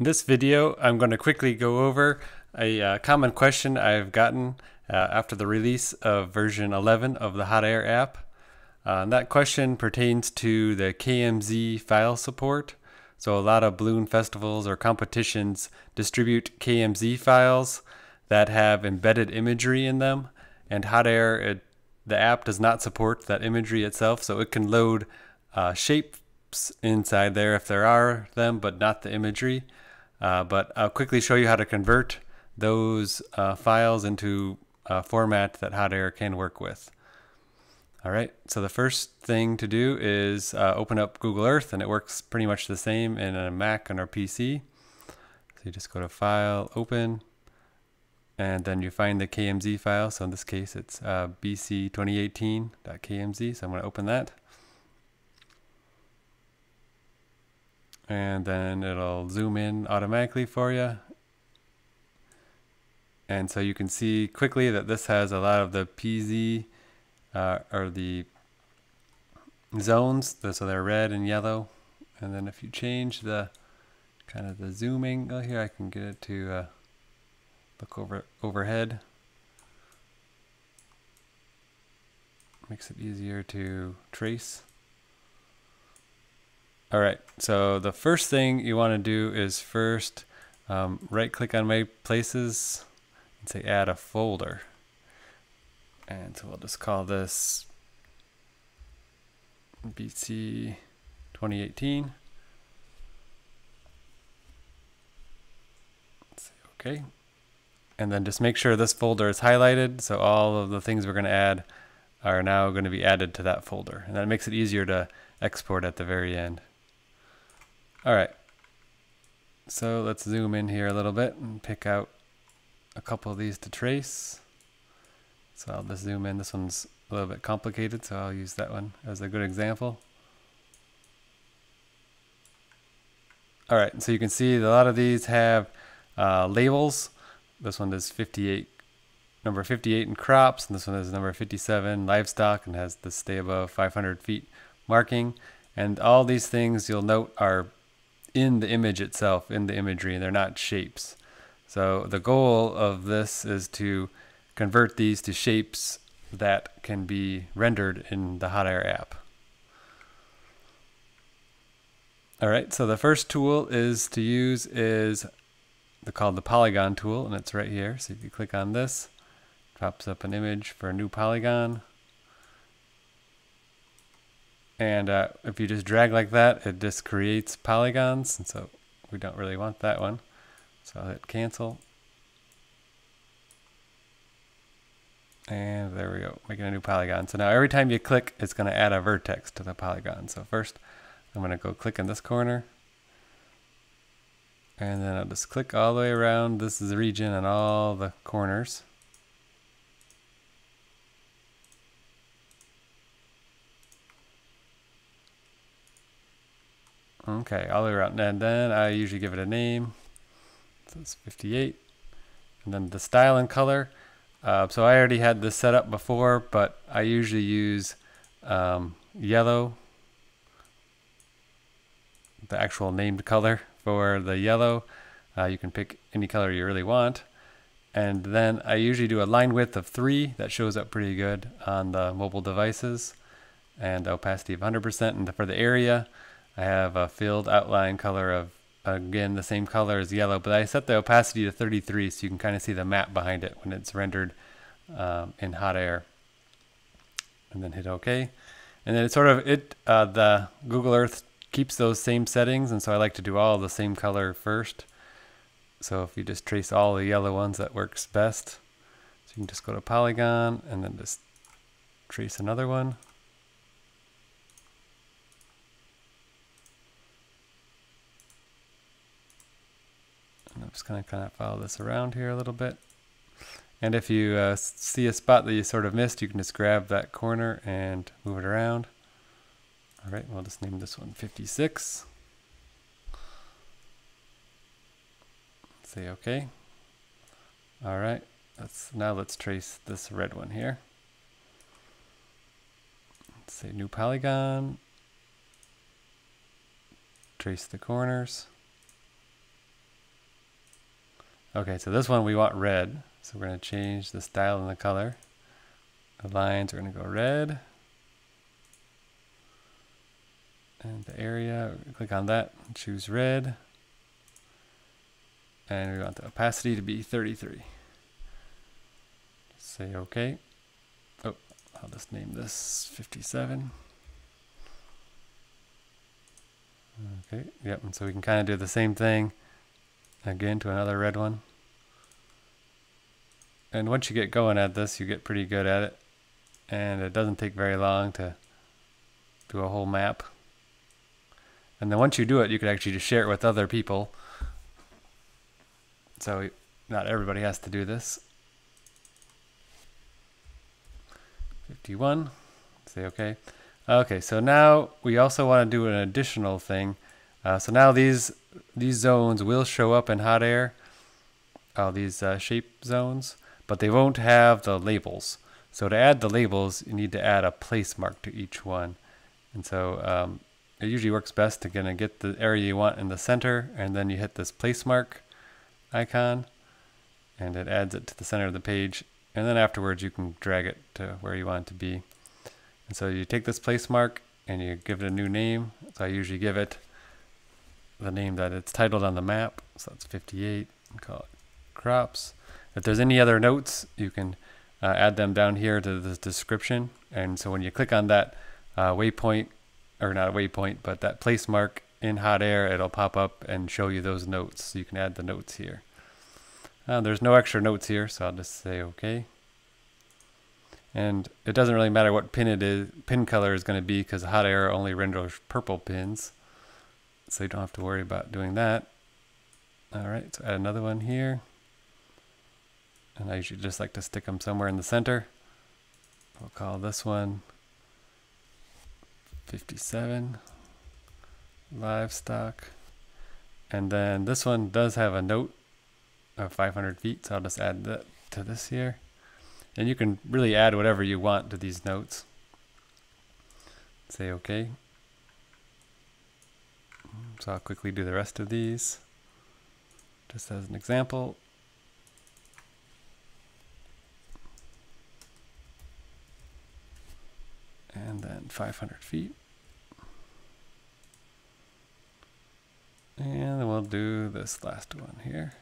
In this video, I'm going to quickly go over a common question I've gotten after the release of version 11 of the Hot Air app. And that question pertains to the KMZ file support. So a lot of balloon festivals or competitions distribute KMZ files that have embedded imagery in them, and Hot Air, the app does not support that imagery itself, so it can load shapes inside there if there are them, but not the imagery. But I'll quickly show you how to convert those files into a format that Hot Air can work with. All right, so the first thing to do is open up Google Earth, and it works pretty much the same in a Mac and our PC. So you just go to File, Open, and then you find the KMZ file. So in this case, it's bc2018.kmz, so I'm going to open that. And then it'll zoom in automatically for you. And so you can see quickly that this has a lot of the PZ or the zones, so they're red and yellow. And then if you change the kind of the zoom angle here, I can get it to look overhead. Makes it easier to trace. All right, so the first thing you want to do is first right-click on My Places and say Add a Folder. And so we'll just call this BC 2018. Let's say OK. And then just make sure this folder is highlighted, so all of the things we're going to add are now going to be added to that folder. And that makes it easier to export at the very end. All right, so let's zoom in here a little bit and pick out a couple of these to trace. So I'll just zoom in. This one's a little bit complicated, so I'll use that one as a good example. All right, so you can see a lot of these have labels. This one does number 58 in crops, and this one is number 57 livestock, and has the stay above 500 feet marking. And all these things you'll note are in the image itself, in the imagery, and they're not shapes. So the goal of this is to convert these to shapes that can be rendered in the Hot Air app. All right, so the first tool to use is called the polygon tool, and it's right here. So if you click on this, it pops up an image for a new polygon. And if you just drag like that, it just creates polygons, and so we don't really want that one. So I'll hit cancel. And there we go, making a new polygon. So now every time you click, it's going to add a vertex to the polygon. So first, I'm going to go click in this corner. And then I'll just click all the way around this region and all the corners. Okay, all the way around. And then I usually give it a name. So it's 58. And then the style and color. So I already had this set up before, but I usually use yellow, the actual named color. For the yellow, you can pick any color you really want. And then I usually do a line width of 3. That shows up pretty good on the mobile devices. And opacity of 100%. And for the area, I have a filled outline color of, again, the same color as yellow. But I set the opacity to 33, so you can kind of see the map behind it when it's rendered in Hot Air. And then hit OK. And then it's sort of, the Google Earth keeps those same settings, and so I like to do all the same color first. So if you just trace all the yellow ones, that works best. So you can just go to polygon and then just trace another one. And I'm just going to kind of follow this around here a little bit. And if you see a spot that you sort of missed, you can just grab that corner and move it around. All right, we'll just name this one 56. Say OK. All right, now let's trace this red one here. Let's say new polygon. Trace the corners. Okay, so this one we want red. So we're going to change the style and the color. The lines are going to go red. And the area, click on that, choose red. And we want the opacity to be 33. Say OK. Oh, I'll just name this 57. Okay, yep, and so we can kind of do the same thing again to another red one. And once you get going at this, you get pretty good at it. And it doesn't take very long to do a whole map. And then once you do it, you could actually just share it with other people. So not everybody has to do this. 51, say OK. OK, so now we also want to do an additional thing. So now these zones will show up in Hot Air, these shape zones, but they won't have the labels. So to add the labels, you need to add a place mark to each one. And so it usually works best to get the area you want in the center, and then you hit this place mark icon, and it adds it to the center of the page. And then afterwards, you can drag it to where you want it to be. And so you take this place mark and you give it a new name. So I usually give it the name that it's titled on the map. So that's 58. And call it crops. If there's any other notes, you can add them down here to the description. And so when you click on that waypoint, or not a waypoint, but that place mark in Hot Air, it'll pop up and show you those notes. So you can add the notes here. There's no extra notes here, so I'll just say OK. And it doesn't really matter what pin it is, pin color is going to be, because Hot Air only renders purple pins. So you don't have to worry about doing that. All right, so add another one here. And I usually just like to stick them somewhere in the center. We'll call this one 57 livestock. And then this one does have a note of 500 feet, so I'll just add that to this here. And you can really add whatever you want to these notes. Say OK. So I'll quickly do the rest of these just as an example. And then 500 feet. And then we'll do this last one here.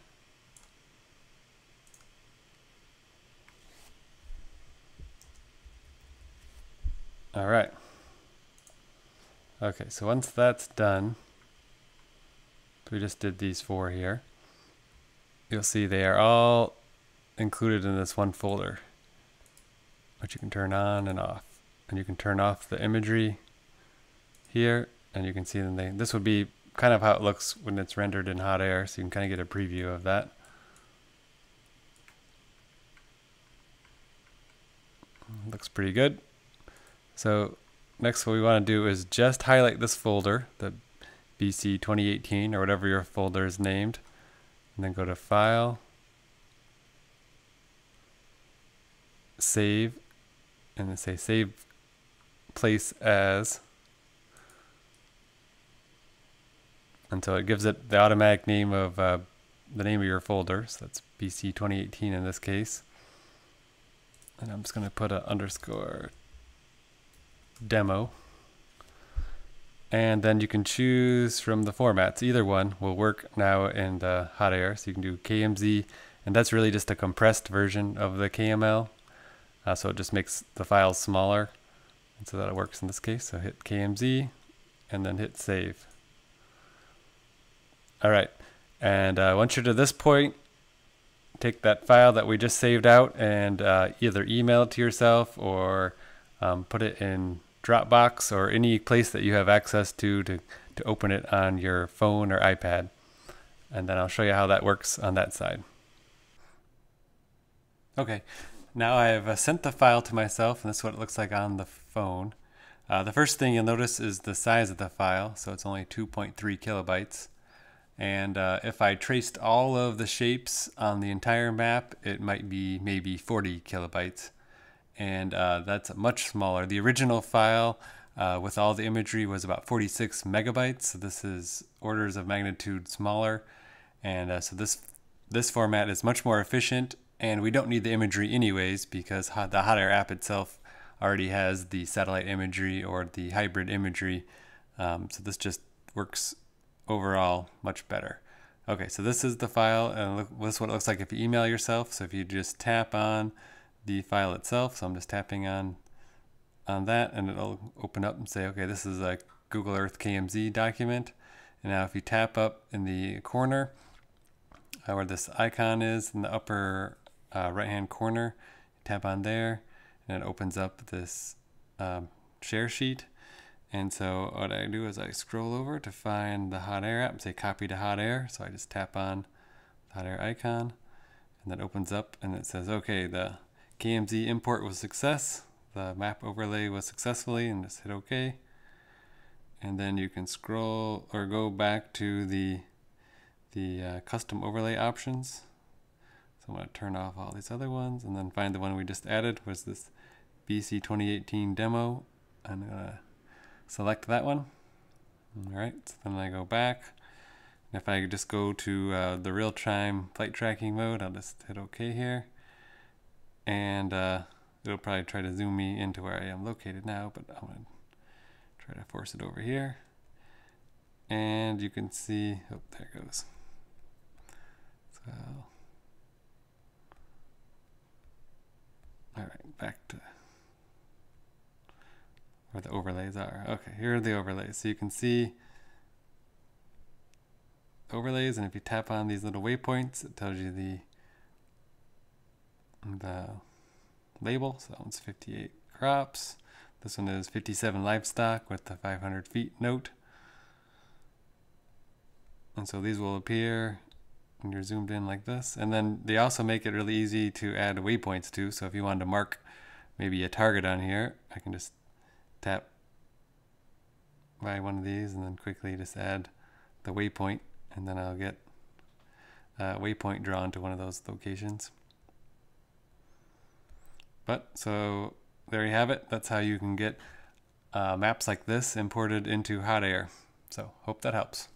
All right. OK, so once that's done, we just did these four here. You'll see they are all included in this one folder, which you can turn on and off. And you can turn off the imagery here. And you can see them. This would be kind of how it looks when it's rendered in Hot Air. So you can kind of get a preview of that. Looks pretty good. So next what we want to do is just highlight this folder, the BC 2018 or whatever your folder is named, and then go to File, Save, and then say Save Place As. And so it gives it the automatic name of the name of your folder. So that's BC 2018 in this case. And I'm just going to put an underscore demo, and then you can choose from the formats. Either one will work now in the Hot Air. So you can do KMZ, and that's really just a compressed version of the KML. So it just makes the files smaller, and so that it works in this case. So hit KMZ, and then hit save. All right, and once you're to this point, take that file that we just saved out and either email it to yourself or put it in Dropbox or any place that you have access to open it on your phone or iPad. And then I'll show you how that works on that side. Okay, now I have sent the file to myself, and this is what it looks like on the phone. The first thing you'll notice is the size of the file, so it's only 2.3 kilobytes. And if I traced all of the shapes on the entire map, it might be maybe 40 kilobytes. And that's much smaller. The original file with all the imagery was about 46 megabytes. So this is orders of magnitude smaller. And so this This format is much more efficient, and we don't need the imagery anyways because the Hot Air app itself already has the satellite imagery or the hybrid imagery. So this just works overall much better. Okay, so this is the file, and this is what it looks like if you email yourself. So if you just tap on the file itself, so I'm just tapping on that, and it'll open up and say, okay, this is a Google Earth KMZ document. And now if you tap up in the corner where this icon is in the upper right-hand corner, tap on there, and it opens up this share sheet. And so what I do is I scroll over to find the Hot Air app and say copy to Hot Air. So I just tap on the Hot Air icon, and that opens up and it says, okay, the KMZ import was success. The map overlay was successfully, and just hit OK. And then you can scroll or go back to the custom overlay options. So I'm going to turn off all these other ones and then find the one we just added was this BC 2018 demo. I'm going to select that one. All right, so then I go back. And if I just go to the real-time flight tracking mode, I'll just hit OK here. And it'll probably try to zoom me into where I am located now, but I'm going to try to force it over here. And you can see, oh, there it goes. So, all right, back to where the overlays are. Okay, here are the overlays. So you can see overlays, and if you tap on these little waypoints, it tells you the label. So that one's 58 crops. This one is 57 livestock with the 500 feet note. And so these will appear when you're zoomed in like this. And then they also make it really easy to add waypoints too. So if you wanted to mark maybe a target on here, I can just tap by one of these and then quickly just add the waypoint, and then I'll get a waypoint drawn to one of those locations. But so there you have it. That's how you can get maps like this imported into Hot Air. So hope that helps.